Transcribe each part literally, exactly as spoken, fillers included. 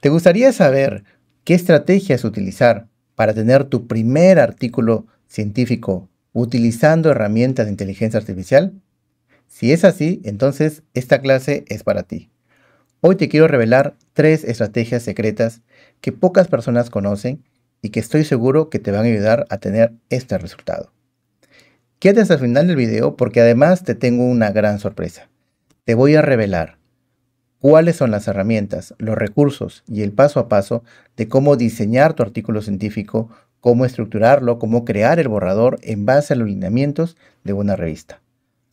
¿Te gustaría saber qué estrategias utilizar para tener tu primer artículo científico utilizando herramientas de inteligencia artificial? Si es así, entonces esta clase es para ti. Hoy te quiero revelar tres estrategias secretas que pocas personas conocen y que estoy seguro que te van a ayudar a tener este resultado. Quédate hasta el final del video porque además te tengo una gran sorpresa. Te voy a revelar cuáles son las herramientas, los recursos y el paso a paso de cómo diseñar tu artículo científico, cómo estructurarlo, cómo crear el borrador en base a los lineamientos de una revista.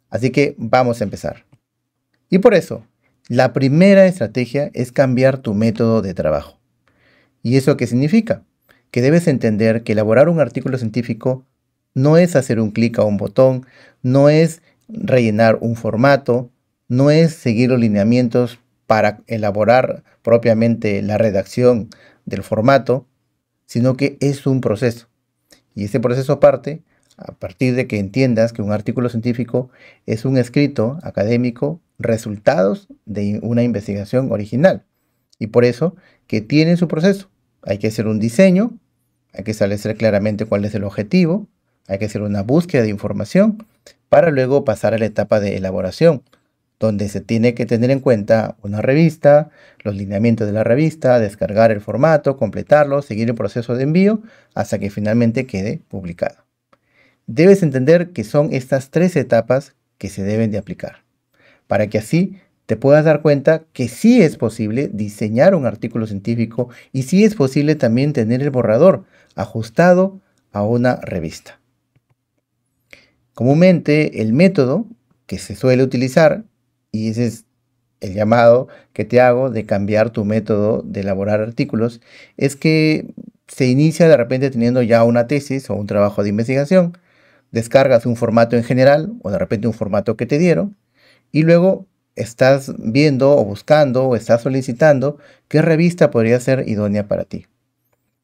Así que vamos a empezar. Y por eso, la primera estrategia es cambiar tu método de trabajo. ¿Y eso qué significa? Que debes entender que elaborar un artículo científico no es hacer un clic a un botón, no es rellenar un formato, no es seguir los lineamientos para elaborar propiamente la redacción del formato, sino que es un proceso. Y ese proceso parte a partir de que entiendas que un artículo científico es un escrito académico, resultados de una investigación original. Y por eso que tiene su proceso. Hay que hacer un diseño, hay que establecer claramente cuál es el objetivo, hay que hacer una búsqueda de información para luego pasar a la etapa de elaboración, donde se tiene que tener en cuenta una revista, los lineamientos de la revista, descargar el formato, completarlo, seguir el proceso de envío hasta que finalmente quede publicado. Debes entender que son estas tres etapas que se deben de aplicar, para que así te puedas dar cuenta que sí es posible diseñar un artículo científico y sí es posible también tener el borrador ajustado a una revista. Comúnmente el método que se suele utilizar, y ese es el llamado que te hago de cambiar tu método de elaborar artículos, es que se inicia de repente teniendo ya una tesis o un trabajo de investigación, descargas un formato en general o de repente un formato que te dieron y luego estás viendo o buscando o estás solicitando qué revista podría ser idónea para ti.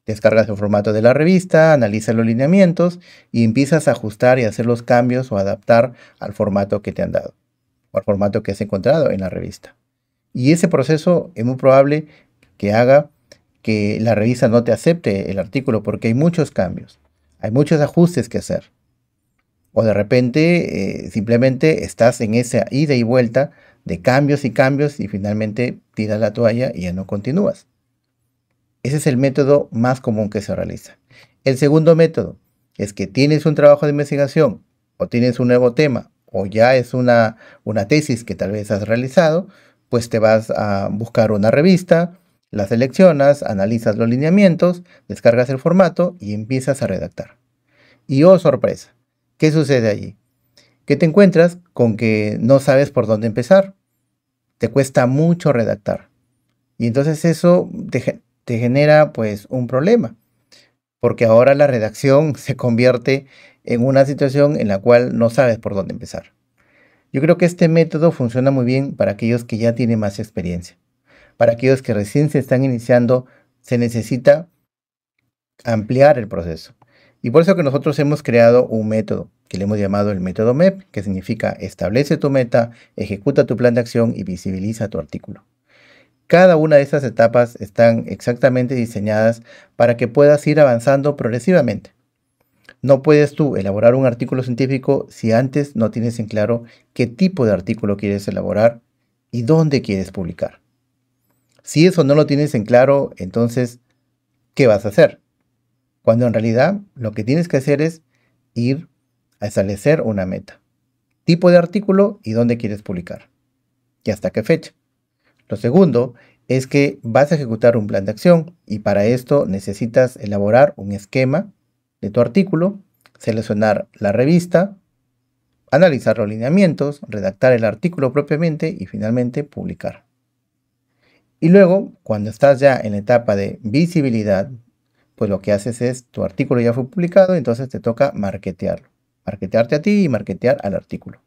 Descargas el formato de la revista, analizas los lineamientos y empiezas a ajustar y hacer los cambios o adaptar al formato que te han dado o al formato que has encontrado en la revista. Y ese proceso es muy probable que haga que la revista no te acepte el artículo porque hay muchos cambios, hay muchos ajustes que hacer. O de repente eh, simplemente estás en esa ida y vuelta de cambios y cambios y finalmente tiras la toalla y ya no continúas. Ese es el método más común que se realiza. El segundo método es que tienes un trabajo de investigación o tienes un nuevo tema o ya es una, una tesis que tal vez has realizado, pues te vas a buscar una revista, la seleccionas, analizas los lineamientos, descargas el formato y empiezas a redactar. Y oh sorpresa, ¿qué sucede allí? Que te encuentras con que no sabes por dónde empezar. Te cuesta mucho redactar. Y entonces eso te, te genera pues un problema, porque ahora la redacción se convierte en una situación en la cual no sabes por dónde empezar. Yo creo que este método funciona muy bien para aquellos que ya tienen más experiencia. Para aquellos que recién se están iniciando, se necesita ampliar el proceso. Y por eso que nosotros hemos creado un método que le hemos llamado el método M E P, que significa establece tu meta, ejecuta tu plan de acción y visibiliza tu artículo. Cada una de estas etapas están exactamente diseñadas para que puedas ir avanzando progresivamente. No puedes tú elaborar un artículo científico si antes no tienes en claro qué tipo de artículo quieres elaborar y dónde quieres publicar. Si eso no lo tienes en claro, entonces, ¿qué vas a hacer? Cuando en realidad lo que tienes que hacer es ir a establecer una meta, tipo de artículo y dónde quieres publicar y hasta qué fecha. Lo segundo es que vas a ejecutar un plan de acción y para esto necesitas elaborar un esquema de tu artículo, seleccionar la revista, analizar los lineamientos, redactar el artículo propiamente y finalmente publicar. Y luego, cuando estás ya en la etapa de visibilidad, pues lo que haces es, tu artículo ya fue publicado, entonces te toca marketearlo, marketearte a ti y marketear al artículo.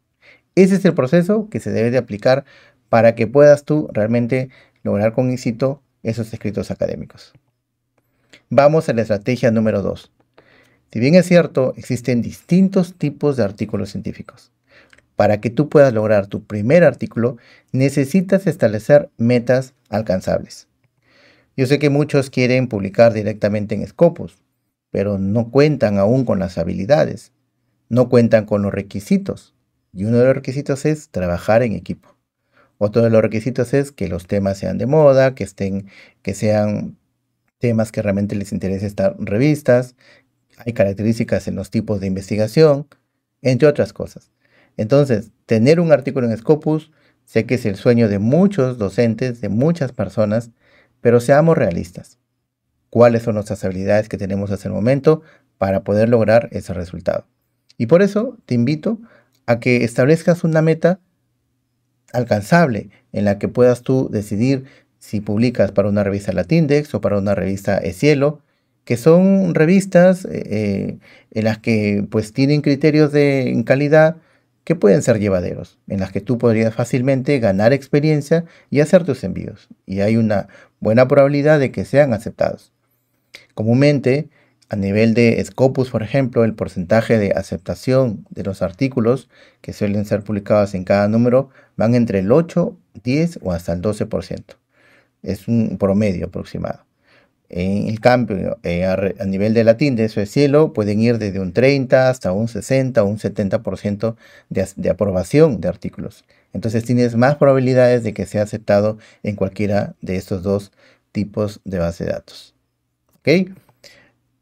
Ese es el proceso que se debe de aplicar para que puedas tú realmente lograr con éxito esos escritos académicos. Vamos a la estrategia número dos. Si bien es cierto, existen distintos tipos de artículos científicos. Para que tú puedas lograr tu primer artículo, necesitas establecer metas alcanzables. Yo sé que muchos quieren publicar directamente en Scopus, pero no cuentan aún con las habilidades, no cuentan con los requisitos. Y uno de los requisitos es trabajar en equipo. Otro de los requisitos es que los temas sean de moda, que, estén, que sean temas que realmente les interese estar en revistas. Hay características en los tipos de investigación, entre otras cosas. Entonces, tener un artículo en Scopus, sé que es el sueño de muchos docentes, de muchas personas, pero seamos realistas. ¿Cuáles son nuestras habilidades que tenemos hasta el momento para poder lograr ese resultado? Y por eso te invito a que establezcas una meta alcanzable en la que puedas tú decidir si publicas para una revista Latindex o para una revista Scielo, que son revistas eh, en las que pues tienen criterios de calidad que pueden ser llevaderos, en las que tú podrías fácilmente ganar experiencia y hacer tus envíos. Y hay una buena probabilidad de que sean aceptados. Comúnmente, a nivel de Scopus, por ejemplo, el porcentaje de aceptación de los artículos que suelen ser publicados en cada número van entre el ocho, diez o hasta el doce por ciento. Es un promedio aproximado. En el cambio, eh, a, re, a nivel de Latindex o Scielo, pueden ir desde un treinta hasta un sesenta o un setenta por ciento de, de aprobación de artículos. Entonces tienes más probabilidades de que sea aceptado en cualquiera de estos dos tipos de base de datos. ¿Okay?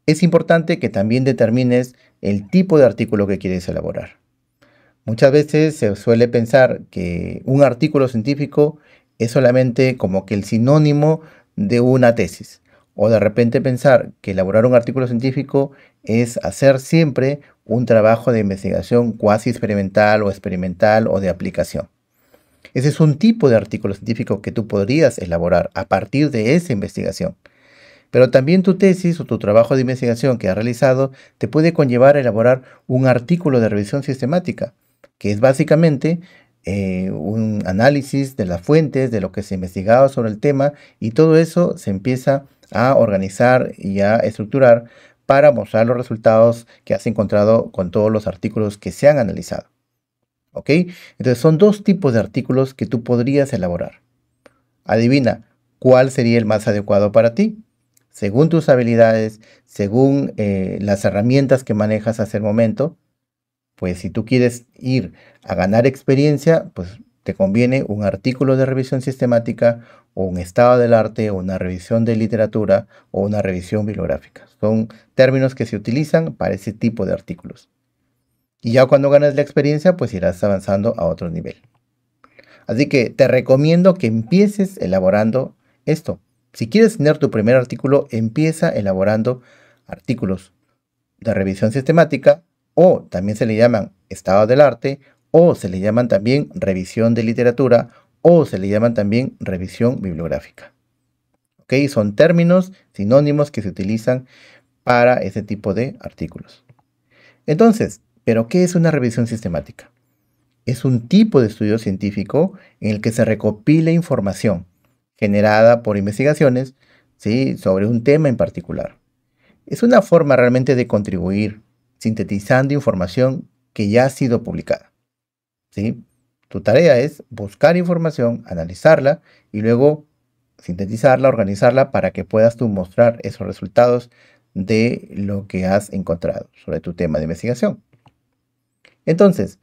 Es importante que también determines el tipo de artículo que quieres elaborar. Muchas veces se suele pensar que un artículo científico es solamente como que el sinónimo de una tesis. O de repente pensar que elaborar un artículo científico es hacer siempre un trabajo de investigación cuasi experimental o experimental o de aplicación. Ese es un tipo de artículo científico que tú podrías elaborar a partir de esa investigación. Pero también tu tesis o tu trabajo de investigación que has realizado te puede conllevar a elaborar un artículo de revisión sistemática, que es básicamente Eh, un análisis de las fuentes, de lo que se ha investigado sobre el tema, y todo eso se empieza a organizar y a estructurar para mostrar los resultados que has encontrado con todos los artículos que se han analizado. ¿Ok? Entonces son dos tipos de artículos que tú podrías elaborar. Adivina cuál sería el más adecuado para ti. Según tus habilidades, según eh, las herramientas que manejas hasta el momento, pues si tú quieres ir a ganar experiencia, pues te conviene un artículo de revisión sistemática o un estado del arte o una revisión de literatura o una revisión bibliográfica. Son términos que se utilizan para ese tipo de artículos. Y ya cuando ganas la experiencia, pues irás avanzando a otro nivel. Así que te recomiendo que empieces elaborando esto. Si quieres tener tu primer artículo, empieza elaborando artículos de revisión sistemática, o también se le llaman estado del arte, o se le llaman también revisión de literatura, o se le llaman también revisión bibliográfica. ¿Ok? Son términos sinónimos que se utilizan para este tipo de artículos. Entonces, ¿pero qué es una revisión sistemática? Es un tipo de estudio científico en el que se recopila información generada por investigaciones, ¿sí?, sobre un tema en particular. Es una forma realmente de contribuir sintetizando información que ya ha sido publicada. ¿Sí? Tu tarea es buscar información, analizarla y luego sintetizarla, organizarla para que puedas tú mostrar esos resultados de lo que has encontrado sobre tu tema de investigación. Entonces,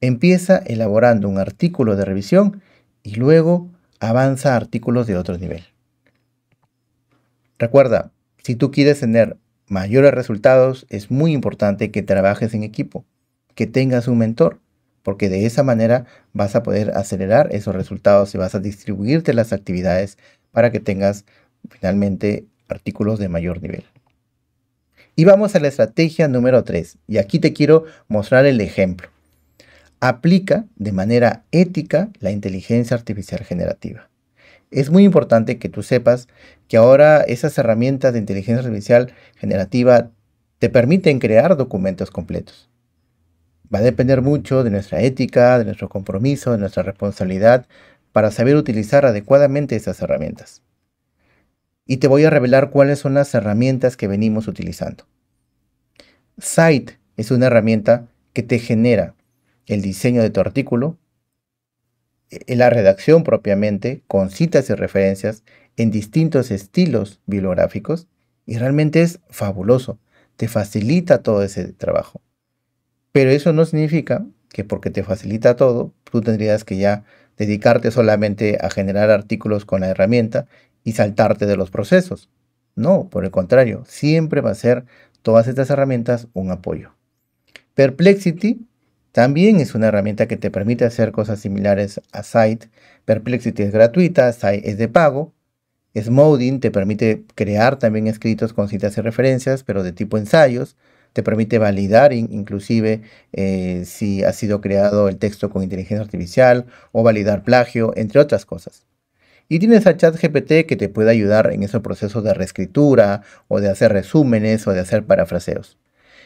empieza elaborando un artículo de revisión y luego avanza a artículos de otro nivel. Recuerda, si tú quieres tener mayores resultados, es muy importante que trabajes en equipo, que tengas un mentor, porque de esa manera vas a poder acelerar esos resultados y vas a distribuirte las actividades para que tengas finalmente artículos de mayor nivel. Y vamos a la estrategia número tres, y aquí te quiero mostrar el ejemplo. Aplica de manera ética la inteligencia artificial generativa. Es muy importante que tú sepas que ahora esas herramientas de inteligencia artificial generativa te permiten crear documentos completos. Va a depender mucho de nuestra ética, de nuestro compromiso, de nuestra responsabilidad para saber utilizar adecuadamente esas herramientas. Y te voy a revelar cuáles son las herramientas que venimos utilizando. Scite es una herramienta que te genera el diseño de tu artículo, la redacción propiamente, con citas y referencias, en distintos estilos bibliográficos y realmente es fabuloso, te facilita todo ese trabajo. Pero eso no significa que porque te facilita todo, tú tendrías que ya dedicarte solamente a generar artículos con la herramienta y saltarte de los procesos. No, por el contrario, siempre va a ser todas estas herramientas un apoyo. Perplexity también es una herramienta que te permite hacer cosas similares a Scite. Perplexity es gratuita, Scite es de pago. Smodin te permite crear también escritos con citas y referencias, pero de tipo ensayos. Te permite validar inclusive eh, si ha sido creado el texto con inteligencia artificial o validar plagio, entre otras cosas. Y tienes a ChatGPT que te puede ayudar en esos procesos de reescritura o de hacer resúmenes o de hacer parafraseos.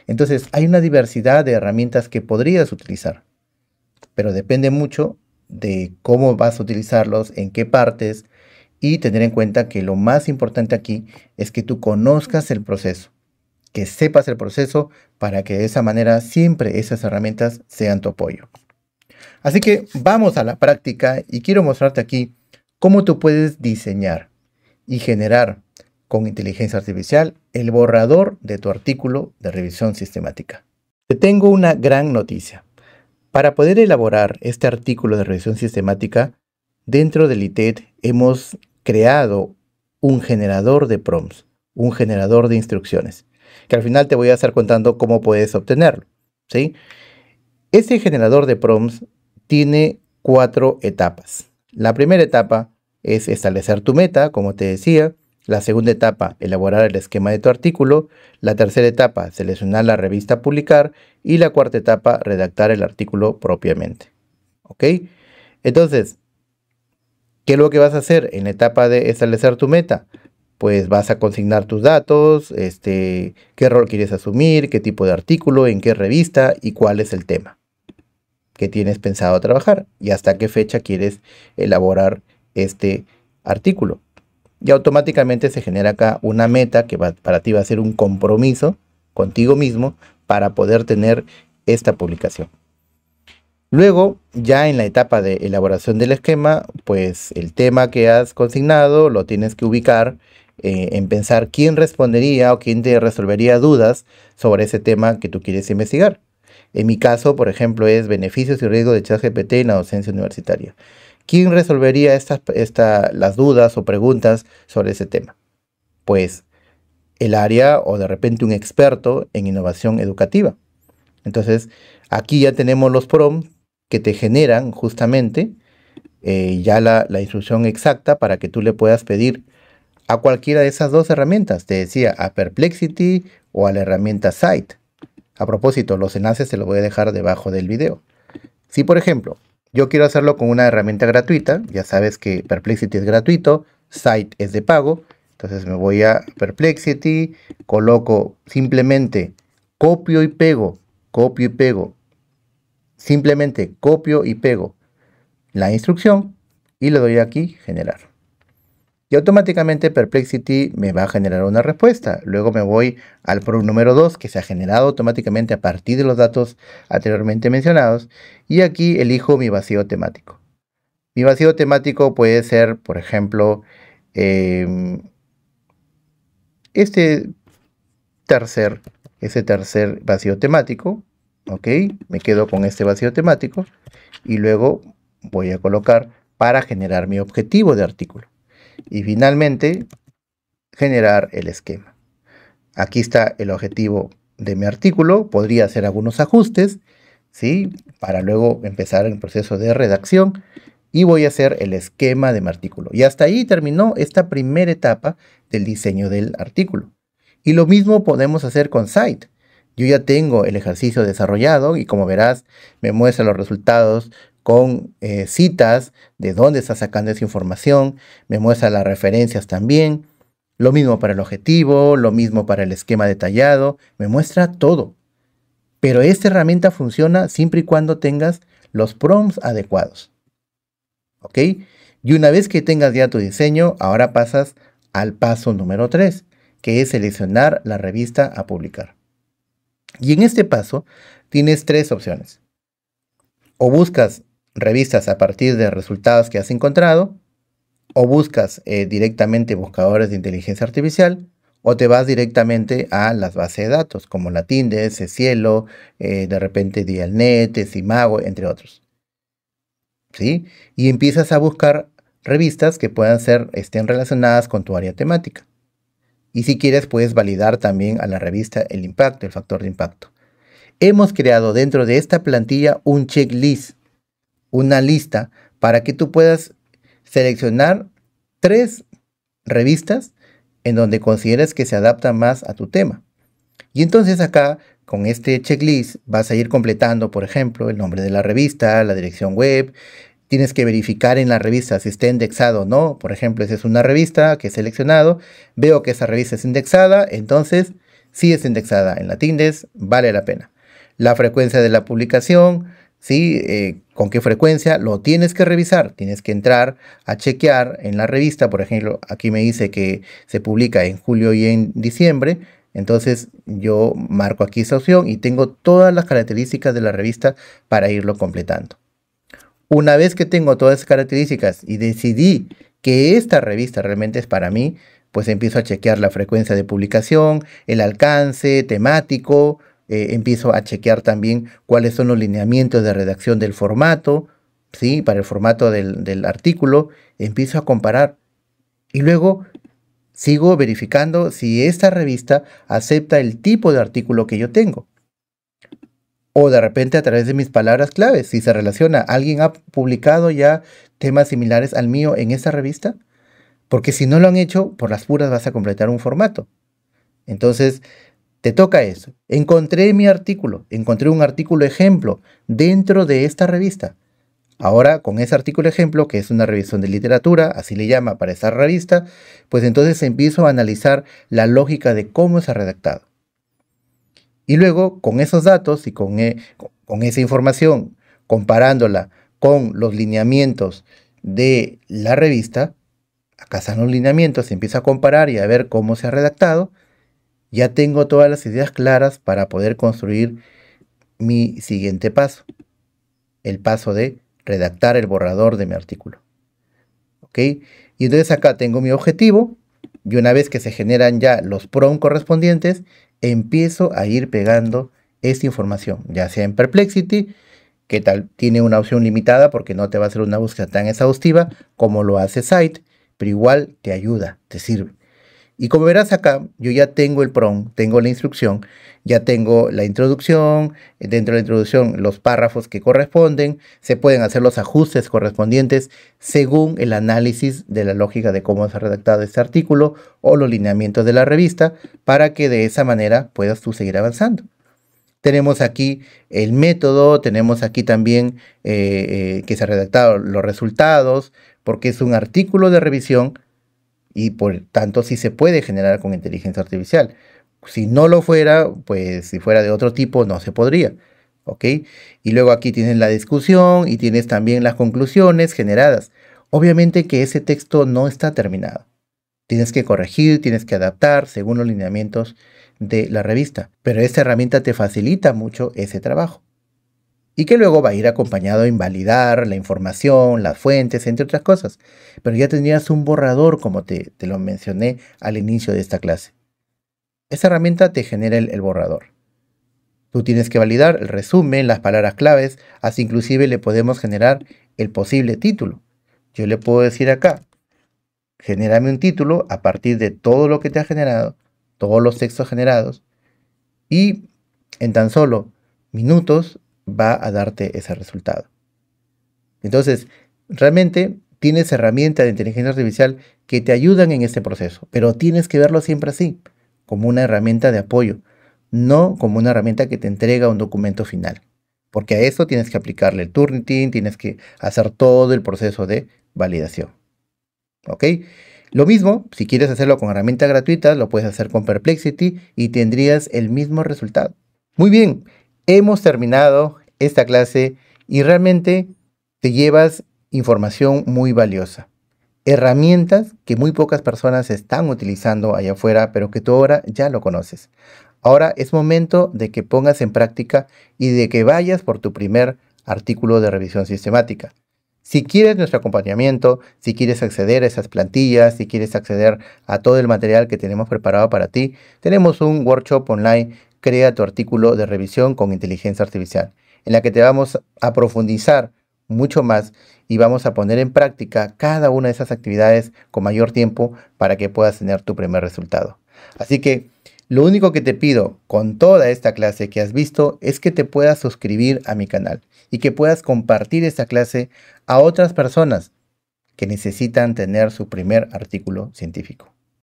Entonces hay una diversidad de herramientas que podrías utilizar, pero depende mucho de cómo vas a utilizarlos, en qué partes, y tener en cuenta que lo más importante aquí es que tú conozcas el proceso, que sepas el proceso para que de esa manera siempre esas herramientas sean tu apoyo. Así que vamos a la práctica y quiero mostrarte aquí cómo tú puedes diseñar y generar con inteligencia artificial el borrador de tu artículo de revisión sistemática. Te tengo una gran noticia. Para poder elaborar este artículo de revisión sistemática, dentro del I T E D hemos creado un generador de prompts, un generador de instrucciones, que al final te voy a estar contando cómo puedes obtenerlo, ¿sí? Este generador de prompts tiene cuatro etapas. La primera etapa es establecer tu meta, como te decía. La segunda etapa, elaborar el esquema de tu artículo. La tercera etapa, seleccionar la revista a publicar. Y la cuarta etapa, redactar el artículo propiamente. ¿Ok? Entonces, ¿qué es lo que vas a hacer en la etapa de establecer tu meta? Pues vas a consignar tus datos, este, qué rol quieres asumir, qué tipo de artículo, en qué revista y cuál es el tema que tienes pensado trabajar y hasta qué fecha quieres elaborar este artículo. Y automáticamente se genera acá una meta que va, para ti va a ser un compromiso contigo mismo para poder tener esta publicación. Luego, ya en la etapa de elaboración del esquema, pues el tema que has consignado lo tienes que ubicar Eh, en pensar quién respondería o quién te resolvería dudas sobre ese tema que tú quieres investigar. En mi caso, por ejemplo, es beneficios y riesgos de ChatGPT en la docencia universitaria. ¿Quién resolvería estas, esta, las dudas o preguntas sobre ese tema? Pues el área o de repente un experto en innovación educativa. Entonces, aquí ya tenemos los prompts que te generan justamente eh, ya la, la instrucción exacta para que tú le puedas pedir a cualquiera de esas dos herramientas, te decía, a Perplexity o a la herramienta Scite. A propósito, los enlaces te los voy a dejar debajo del video. Si, por ejemplo, yo quiero hacerlo con una herramienta gratuita, ya sabes que Perplexity es gratuito, Scite es de pago, entonces me voy a Perplexity, coloco simplemente copio y pego, copio y pego, simplemente copio y pego la instrucción y le doy aquí generar. Y automáticamente Perplexity me va a generar una respuesta. Luego me voy al prompt número dos que se ha generado automáticamente a partir de los datos anteriormente mencionados. Y aquí elijo mi vacío temático. Mi vacío temático puede ser, por ejemplo, eh, este tercer, ese tercer vacío temático. ¿Ok? Me quedo con este vacío temático. Y luego voy a colocar para generar mi objetivo de artículo. Y finalmente, generar el esquema. Aquí está el objetivo de mi artículo. Podría hacer algunos ajustes, ¿sí? Para luego empezar el proceso de redacción. Y voy a hacer el esquema de mi artículo. Y hasta ahí terminó esta primera etapa del diseño del artículo. Y lo mismo podemos hacer con Scite. Yo ya tengo el ejercicio desarrollado y como verás, me muestra los resultados con eh, citas de dónde está sacando esa información, me muestra las referencias también, lo mismo para el objetivo, lo mismo para el esquema detallado, me muestra todo. Pero esta herramienta funciona siempre y cuando tengas los prompts adecuados. ¿Ok? Y una vez que tengas ya tu diseño, ahora pasas al paso número tres, que es seleccionar la revista a publicar. Y en este paso tienes tres opciones. O buscas revistas a partir de resultados que has encontrado, o buscas eh, directamente buscadores de inteligencia artificial, o te vas directamente a las bases de datos, como Latindex, Scielo, eh, de repente Dialnet, Scimago, entre otros. ¿Sí? Y empiezas a buscar revistas que puedan ser, estén relacionadas con tu área temática. Y si quieres, puedes validar también a la revista el impacto, el factor de impacto. Hemos creado dentro de esta plantilla un checklist, una lista, para que tú puedas seleccionar tres revistas en donde consideres que se adaptan más a tu tema. Y entonces acá, con este checklist, vas a ir completando, por ejemplo, el nombre de la revista, la dirección web. Tienes que verificar en la revista si está indexado o no. Por ejemplo, esa es una revista que he seleccionado. Veo que esa revista es indexada, entonces sí es indexada en Latindex, vale la pena. La frecuencia de la publicación, ¿sí? Eh, ¿con qué frecuencia? Lo tienes que revisar. Tienes que entrar a chequear en la revista. Por ejemplo, aquí me dice que se publica en julio y en diciembre. Entonces yo marco aquí esa opción y tengo todas las características de la revista para irlo completando. Una vez que tengo todas esas características y decidí que esta revista realmente es para mí, pues empiezo a chequear la frecuencia de publicación, el alcance temático. Eh, empiezo a chequear también cuáles son los lineamientos de redacción del formato, ¿sí? Para el formato del, del artículo. Empiezo a comparar y luego sigo verificando si esta revista acepta el tipo de artículo que yo tengo. O de repente a través de mis palabras claves, si se relaciona, ¿alguien ha publicado ya temas similares al mío en esta revista? Porque si no lo han hecho, por las puras vas a completar un formato. Entonces, te toca eso. Encontré mi artículo, encontré un artículo ejemplo dentro de esta revista. Ahora, con ese artículo ejemplo, que es una revisión de literatura, así le llama para esta revista, pues entonces empiezo a analizar la lógica de cómo se ha redactado. Y luego, con esos datos y con, eh, con esa información, comparándola con los lineamientos de la revista, acá están los lineamientos, empiezo a comparar y a ver cómo se ha redactado. Ya tengo todas las ideas claras para poder construir mi siguiente paso. El paso de redactar el borrador de mi artículo. ¿Ok? Y entonces acá tengo mi objetivo. Y una vez que se generan ya los prompts correspondientes, empiezo a ir pegando esta información. Ya sea en Perplexity, que tal, tiene una opción limitada porque no te va a hacer una búsqueda tan exhaustiva como lo hace Scite. Pero igual te ayuda, te sirve. Y como verás acá, yo ya tengo el prompt, tengo la instrucción, ya tengo la introducción, dentro de la introducción los párrafos que corresponden, se pueden hacer los ajustes correspondientes según el análisis de la lógica de cómo se ha redactado este artículo o los lineamientos de la revista para que de esa manera puedas tú seguir avanzando. Tenemos aquí el método, tenemos aquí también eh, eh, que se han redactado los resultados, porque es un artículo de revisión. Y por tanto, sí se puede generar con inteligencia artificial. Si no lo fuera, pues si fuera de otro tipo, no se podría. ¿Ok? Y luego aquí tienes la discusión y tienes también las conclusiones generadas. Obviamente que ese texto no está terminado. Tienes que corregir, tienes que adaptar según los lineamientos de la revista. Pero esta herramienta te facilita mucho ese trabajo. Y que luego va a ir acompañado en validar la información, las fuentes, entre otras cosas. Pero ya tendrías un borrador, como te, te lo mencioné al inicio de esta clase. Esta herramienta te genera el, el borrador. Tú tienes que validar el resumen, las palabras claves, así inclusive le podemos generar el posible título. Yo le puedo decir acá, genérame un título a partir de todo lo que te ha generado, todos los textos generados, y en tan solo minutos va a darte ese resultado. Entonces, realmente tienes herramientas de inteligencia artificial que te ayudan en este proceso, pero tienes que verlo siempre así, como una herramienta de apoyo, no como una herramienta que te entrega un documento final, porque a eso tienes que aplicarle el Turnitin, tienes que hacer todo el proceso de validación. ¿Ok? Lo mismo, si quieres hacerlo con herramientas gratuitas, lo puedes hacer con Perplexity y tendrías el mismo resultado. Muy bien. Hemos terminado esta clase y realmente te llevas información muy valiosa. Herramientas que muy pocas personas están utilizando allá afuera, pero que tú ahora ya lo conoces. Ahora es momento de que pongas en práctica y de que vayas por tu primer artículo de revisión sistemática. Si quieres nuestro acompañamiento, si quieres acceder a esas plantillas, si quieres acceder a todo el material que tenemos preparado para ti, tenemos un workshop online, Crea tu artículo de revisión con inteligencia artificial, en la que te vamos a profundizar mucho más y vamos a poner en práctica cada una de esas actividades con mayor tiempo para que puedas tener tu primer resultado. Así que lo único que te pido con toda esta clase que has visto es que te puedas suscribir a mi canal y que puedas compartir esta clase a otras personas que necesitan tener su primer artículo científico.